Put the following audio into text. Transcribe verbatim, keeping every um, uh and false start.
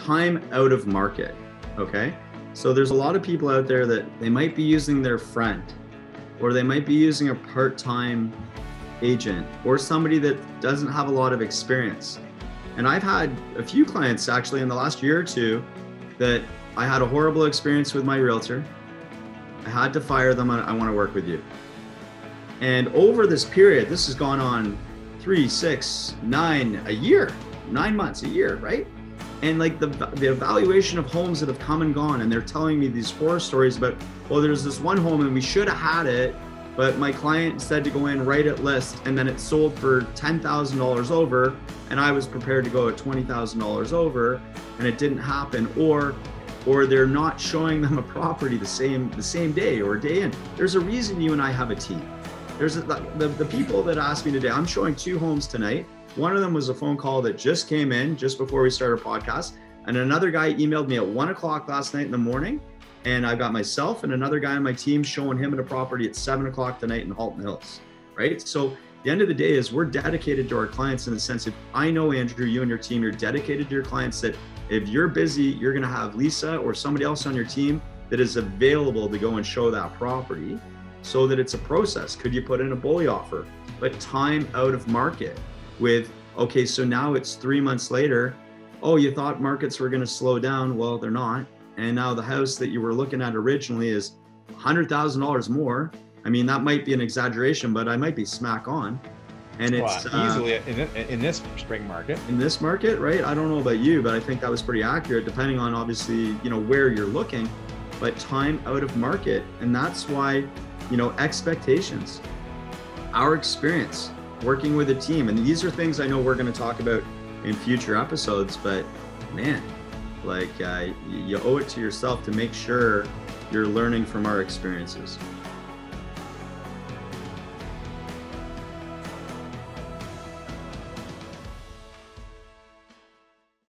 time out of market, okay? So there's a lot of people out there that they might be using their friend, or they might be using a part-time agent, or somebody that doesn't have a lot of experience. And I've had a few clients actually in the last year or two that I had a horrible experience with my realtor. I had to fire them. I want to work with you. And over this period, this has gone on three, six, nine, a year, nine months, a year, right? And like the, the evaluation of homes that have come and gone, and they're telling me these horror stories about, well, there's this one home and we should have had it, but my client said to go in right at list, and then it sold for ten thousand dollars over, and I was prepared to go at twenty thousand dollars over, and it didn't happen. Or or they're not showing them a property the same the same day or day in. There's a reason you and I have a team. There's a, the, the people that asked me today, I'm showing two homes tonight. One of them was a phone call that just came in just before we started our podcast. And another guy emailed me at one o'clock last night in the morning. And I've got myself and another guy on my team showing him at a property at seven o'clock tonight in Halton Hills, right? So the end of the day is we're dedicated to our clients in the sense of, I know, Andrew, you and your team, you're dedicated to your clients, that if you're busy, you're gonna have Lisa or somebody else on your team that is available to go and show that property, so that it's a process. Could you put in a bully offer? But time out of market with, okay, so now it's three months later. Oh, you thought markets were gonna slow down. Well, they're not. And now the house that you were looking at originally is one hundred thousand dollars more. I mean, that might be an exaggeration, but I might be smack on. And it's well, easily uh, in, in this spring market. In this market, right? I don't know about you, but I think that was pretty accurate, depending on obviously, you know, where you're looking, but time out of market. And that's why, you know, expectations, our experience working with a team. And these are things I know we're going to talk about in future episodes, but man, like uh, you owe it to yourself to make sure you're learning from our experiences.